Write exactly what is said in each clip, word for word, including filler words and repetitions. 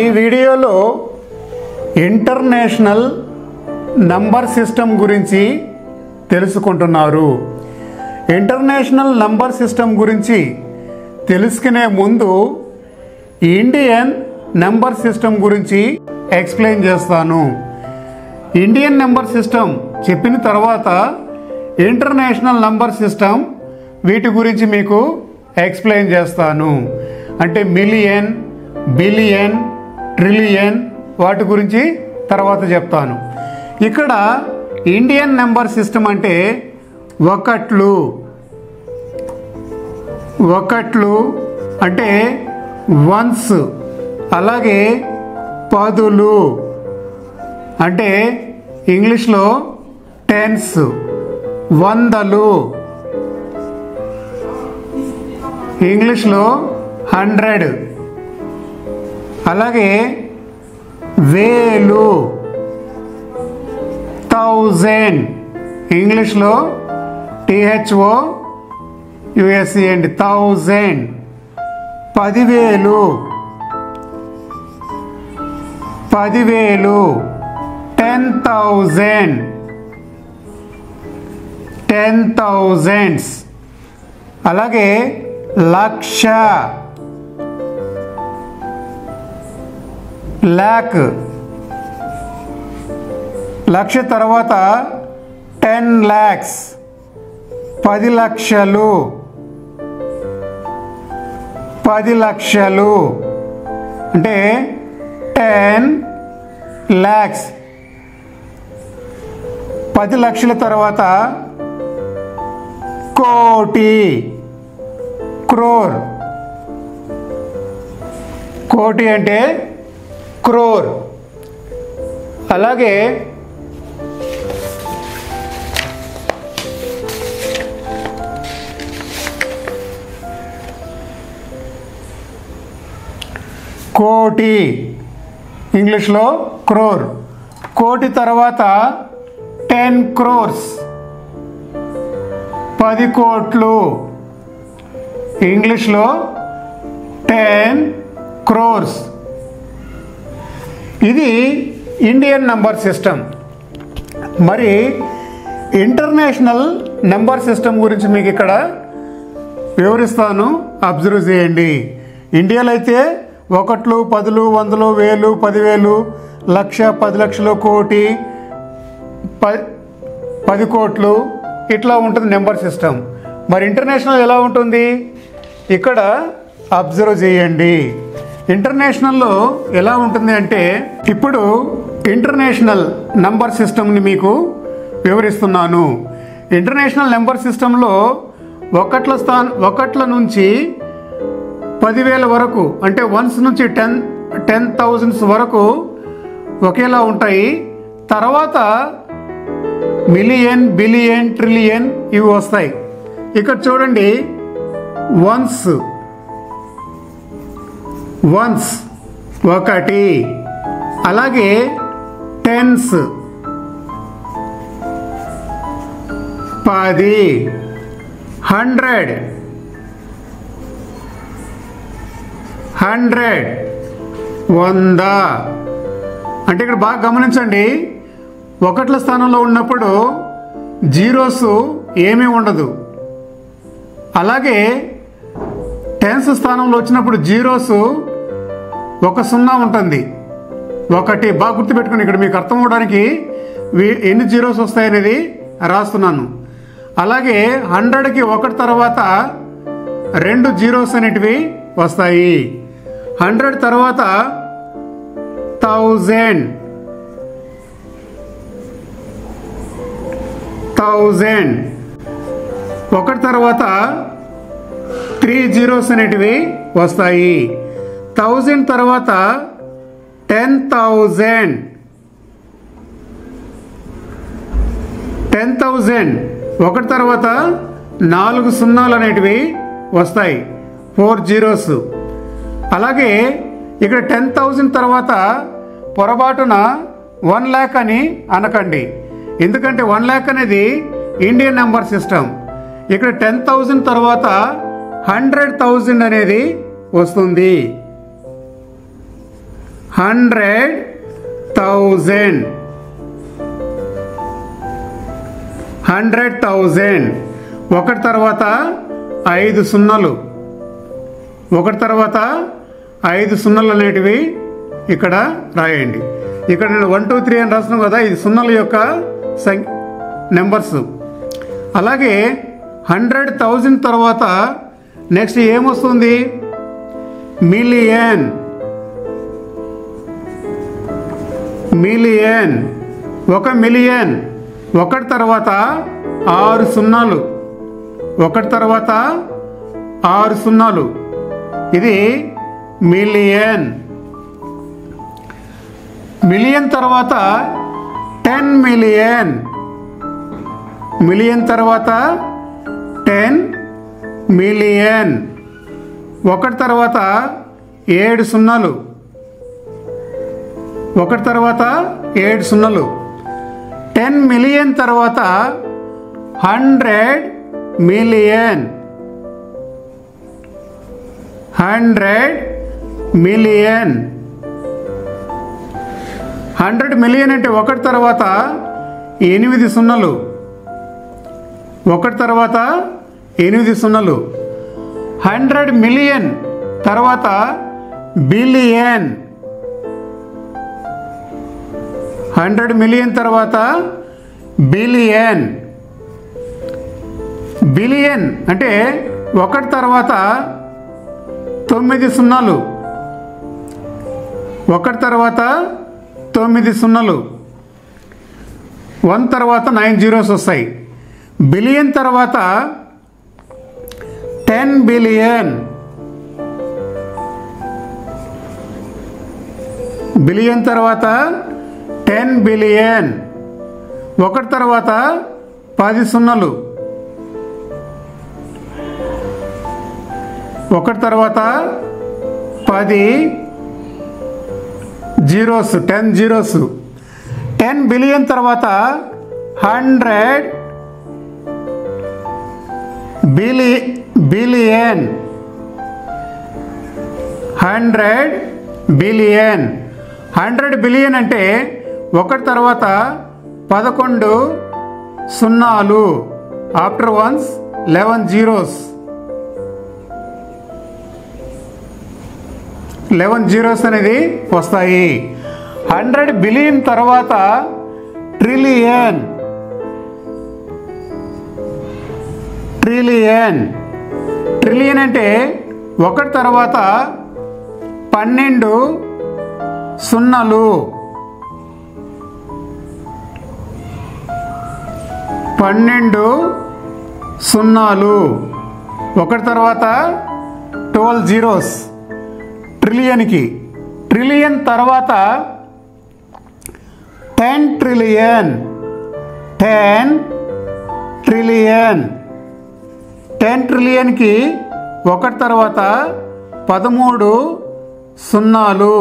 ఈ వీడియోలో international number system గురించి తెలుసుకుంటున్నారు. ఇంటర్నేషనల్ నంబర్ సిస్టమ్ గురించి తెలుసుకునే ముందు ఇండియన్ నంబర్ సిస్టమ్ గురించి ఎక్స్ప్లెయిన్ చేస్తాను. ఇండియన్ నంబర్ సిస్టమ్ చెప్పిన తర్వాత ఇంటర్నేషనల్ నంబర్ సిస్టమ్ వీటి గురించి మీకు ఎక్స్ప్లెయిన్ చేస్తాను. అంటే మిలియన్, బిలియన్, ట్రిలియన్ వాటి గురించి తర్వాత చెప్తాను. ఇక్కడ ఇండియన్ నెంబర్ సిస్టమ్ అంటే ఒకట్లు, ఒకట్లు అంటే వన్స్, అలాగే పదులు అంటే ఇంగ్లీష్లో టెన్స్, వందలు ఇంగ్లీష్లో హండ్రెడ్, అలాగే వేలు థౌజండ్ ఇంగ్లీష్లో టీహెచ్ఓ యుఎస్ఈ అండి థౌజండ్, పదివేలు పదివేలు టెన్ థౌజండ్ టెన్ థౌజండ్స్, అలాగే లక్ష లాక్, లక్ష తర్వాత టెన్ ల్యాక్స్ పది లక్షలు పది లక్షలు అంటే టెన్ ల్యాక్స్, పది లక్షల తర్వాత కోటి క్రోర్, కోటి అంటే క్రోర్, అలాగే కోటి ఇంగ్లీష్లో క్రోర్, కోటి తర్వాత టెన్ క్రోర్స్ పది కోట్లు ఇంగ్లీష్లో టెన్ క్రోర్స్. ఇది ఇండియన్ నంబర్ సిస్టమ్. మరి ఇంటర్నేషనల్ నంబర్ సిస్టమ్ గురించి మీకు ఇక్కడ వివరిస్తాను, అబ్జర్వ్ చేయండి. ఇండియాలో అయితే ఒకట్లు, పదులు, వందలు, వేలు, పదివేలు, లక్ష, పది లక్షలు, కోటి, పది కోట్లు, ఇట్లా ఉంటుంది నెంబర్ సిస్టమ్. మరి ఇంటర్నేషనల్ ఎలా ఉంటుంది ఇక్కడ అబ్జర్వ్ చేయండి. ఇంటర్నేషనల్లో ఎలా ఉంటుంది అంటే, ఇప్పుడు ఇంటర్నేషనల్ నంబర్ సిస్టమ్ని మీకు వివరిస్తున్నాను. ఇంటర్నేషనల్ నంబర్ సిస్టంలో ఒకట్ల స్థాన ఒకట్ల నుంచి పదివేల వరకు, అంటే వన్స్ నుంచి టెన్ టెన్ థౌజండ్స్ వరకు ఒకేలా ఉంటాయి. తర్వాత మిలియన్, బిలియన్, ట్రిలియన్ ఇవి వస్తాయి. ఇక్కడ చూడండి, వన్స్ వన్స్ ఒకటి, అలాగే టెన్స్ పది, హండ్రెడ్ హండ్రెడ్ వంద. అంటే ఇక్కడ బాగా గమనించండి, ఒకట్ల స్థానంలో ఉన్నప్పుడు జీరోస్ ఏమీ ఉండదు, అలాగే టెన్స్ స్థానంలో వచ్చినప్పుడు జీరోస్ ఒక సున్నా ఉంటుంది, ఒకటి. బాగా గుర్తుపెట్టుకుని ఇక్కడ మీకు అర్థం అవడానికి ఎన్ని జీరోస్ వస్తాయనేది రాస్తున్నాను. అలాగే హండ్రెడ్కి ఒకటి తర్వాత రెండు జీరోస్ అనేటివి వస్తాయి. హండ్రెడ్ తర్వాత థౌజండ్ థౌజండ్ ఒకటి తర్వాత త్రీ జీరోస్ అనేటివి వస్తాయి. థౌజండ్ తర్వాత టెన్ థౌజండ్ టెన్ థౌజండ్ ఒకటి తర్వాత నాలుగు సున్నాలు అనేటివి వస్తాయి, ఫోర్ జీరోస్. అలాగే ఇక్కడ టెన్ థౌజండ్ తర్వాత పొరపాటున వన్ ల్యాక్ అని అనకండి, ఎందుకంటే వన్ ల్యాక్ అనేది ఇండియన్ నెంబర్ సిస్టమ్. ఇక్కడ టెన్ థౌజండ్ తర్వాత హండ్రెడ్ థౌజండ్ అనేది వస్తుంది, हंड्रेड थाउजेंड, हंड्रेड थाउजेंड ఒకటి తర్వాత ఐదు సున్నలు, ఒకటి తర్వాత ఐదు సున్నలు అనేటివి ఇక్కడ రాయండి. ఇక్కడ నేను వన్ టూ త్రీ అని రాస్తున్నాను కదా, ఇది సున్నల యొక్క సంఖ్య నెంబర్స్. అలాగే హండ్రెడ్ థౌజండ్ తర్వాత నెక్స్ట్ ఏమొస్తుంది? మిలియన్, మిలియన్ ఒక మిలియన్ ఒకటి తర్వాత ఆరు సున్నాలు, ఒకటి తర్వాత ఆరు సున్నాలు, ఇది మిలియన్. మిలియన్ తర్వాత టెన్ మిలియన్, మిలియన్ తర్వాత టెన్ మిలియన్ ఒకటి తర్వాత ఏడు సున్నాలు, ఒకటి తర్వాత ఏడు సున్నాలు. టెన్ మిలియన్ తర్వాత hundred million, hundred million. Hundred million అంటే ఒకటి తర్వాత ఎనిమిది సున్నాలు, ఒకటి తర్వాత ఎనిమిది సున్నాలు. హండ్రెడ్ మిలియన్ తర్వాత బిలియన్, హండ్రెడ్ మిలియన్ తర్వాత బిలియన్. బిలియన్ అంటే ఒకటి తర్వాత తొమ్మిది సున్నాలు, ఒకటి తర్వాత తొమ్మిది సున్నాలు. వన్ తర్వాత నైన్ జీరోస్ వస్తాయి. బిలియన్ తర్వాత టెన్ బిలియన్, బిలియన్ తర్వాత టెన్ బిలియన్ ఒకటి తర్వాత పది సున్నాలు, ఒకటి తర్వాత పది zeros, ten zeros. Ten billion తర్వాత hundred bil billion, hundred billion. Hundred billion అంటే ఒకటి తర్వాత పదకొండు సున్నాలు, after one's eleven zeros, eleven zeros అనేది వస్తాయి. హండ్రెడ్ బిలియన్ తర్వాత ట్రిలియన్, ట్రిలియన్. ట్రిలియన్ అంటే ఒకటి తర్వాత పన్నెండు సున్నాలు, పన్నెండు సున్నాలు ఒకటి తర్వాత ట్వెల్వ్ జీరోస్ ట్రిలియన్కి. ట్రిలియన్ తర్వాత ten trillion, ten trillion. Ten ట్రిలియన్కి ఒకటి తర్వాత పదమూడు సున్నాలు,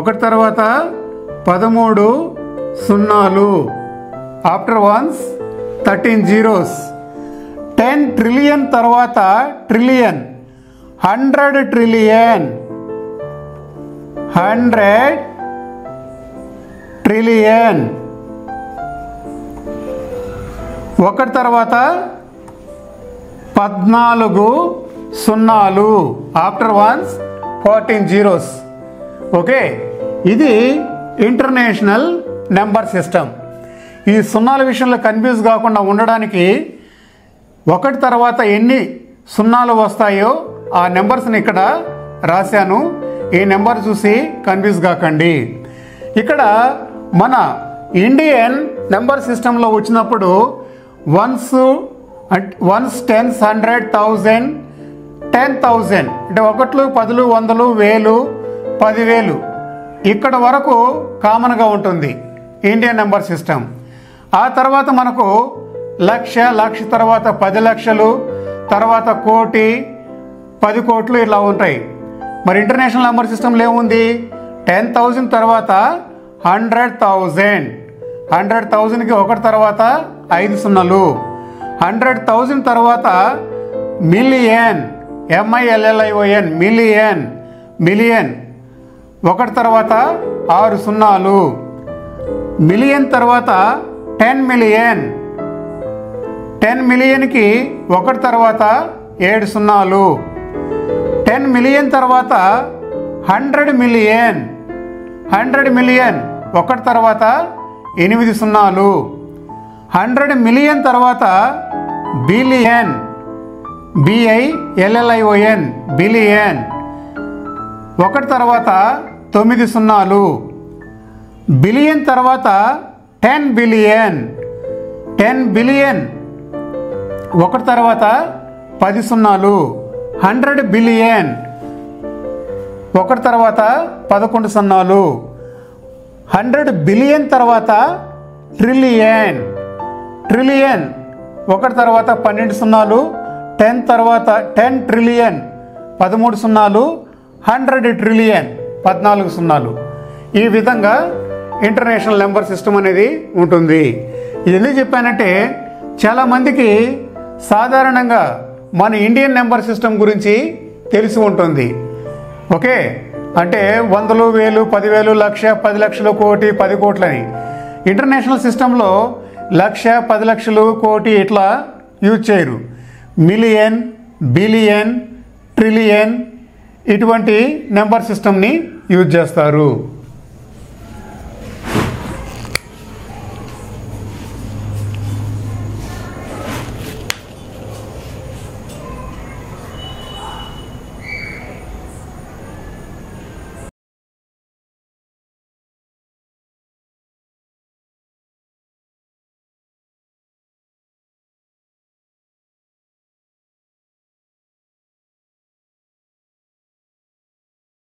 ఒకటి తర్వాత పదమూడు సున్నాలు, after one's thirteen zeros. Ten trillion తర్వాత trillion hundred trillion, hundred trillion ఒకటి తర్వాత పద్నాలుగు సున్నాలు, after one's fourteen zeros. Okay, ఇది ఇంటర్నేషనల్ నెంబర్ సిస్టమ్. ఈ సున్నాల విషయంలో కన్ఫ్యూజ్ కాకుండా ఉండడానికి ఒకటి తర్వాత ఎన్ని సున్నాలు వస్తాయో ఆ నెంబర్స్ని ఇక్కడ రాశాను. ఈ నెంబర్ చూసి కన్ఫ్యూజ్ కాకండి. ఇక్కడ మన ఇండియన్ నెంబర్ సిస్టంలో వచ్చినప్పుడు ones ones tens hundred thousand ten thousand అంటే ఒకట్లు పదులు వందలు వేలు పదివేలు ఇక్కడ వరకు కామన్గా ఉంటుంది ఇండియన్ నెంబర్ సిస్టమ్. ఆ తర్వాత మనకు లక్ష, లక్ష తర్వాత పది లక్షలు, తర్వాత కోటి, పది కోట్లు ఇలా ఉంటాయి. మరి ఇంటర్నేషనల్ నెంబర్ సిస్టమ్లో ఏముంది? టెన్ థౌజండ్ తర్వాత హండ్రెడ్ థౌజండ్, హండ్రెడ్ థౌజండ్కి ఒకటి తర్వాత ఐదు సున్నాలు, హండ్రెడ్ థౌజండ్ తర్వాత మిలియన్, ఎంఐఎల్ఎల్ఐఓఎన్ మిలియన్, మిలియన్ ఒకటి తర్వాత ఆరు సున్నాలు, మిలియన్ తర్వాత టెన్ మిలియన్, టెన్ మిలియన్కి ఒకటి తర్వాత ఏడు సున్నాలు, టెన్ మిలియన్ తర్వాత హండ్రెడ్ మిలియన్, హండ్రెడ్ మిలియన్ ఒకటి తర్వాత ఎనిమిది సున్నాలు, హండ్రెడ్ మిలియన్ తర్వాత బిలియన్, బిఐఎల్ఎల్ఐఓఎన్ బిలియన్ ఒకటి తర్వాత తొమ్మిది సున్నాలు, బిలియన్ తర్వాత టెన్ బిలియన్, టెన్ బిలియన్ ఒకటి తర్వాత పది సున్నాలు, హండ్రెడ్ బిలియన్ ఒకటి తర్వాత పదకొండు సున్నాలు, హండ్రెడ్ బిలియన్ తర్వాత ట్రిలియన్, ట్రిలియన్ ఒకటి తర్వాత పన్నెండు సున్నాలు, టెన్ తర్వాత టెన్ ట్రిలియన్ పదమూడు సున్నాలు, హండ్రెడ్ ట్రిలియన్ పద్నాలుగు సున్నాలు. ఈ విధంగా ఇంటర్నేషనల్ నెంబర్ సిస్టమ్ అనేది ఉంటుంది. ఇది ఎందుకు చెప్పానంటే చాలామందికి సాధారణంగా మన ఇండియన్ నెంబర్ సిస్టమ్ గురించి తెలిసి ఉంటుంది. ఓకే, అంటే వందలు, వేలు, పదివేలు, లక్ష, పది లక్షలు, కోటి, పది కోట్లని. ఇంటర్నేషనల్ సిస్టంలో లక్ష, పది లక్షలు, కోటి ఇట్లా యూజ్ చేయరు. మిలియన్, బిలియన్, ట్రిలియన్ ఇటువంటి నెంబర్ సిస్టమ్ని యూజ్ చేస్తారు.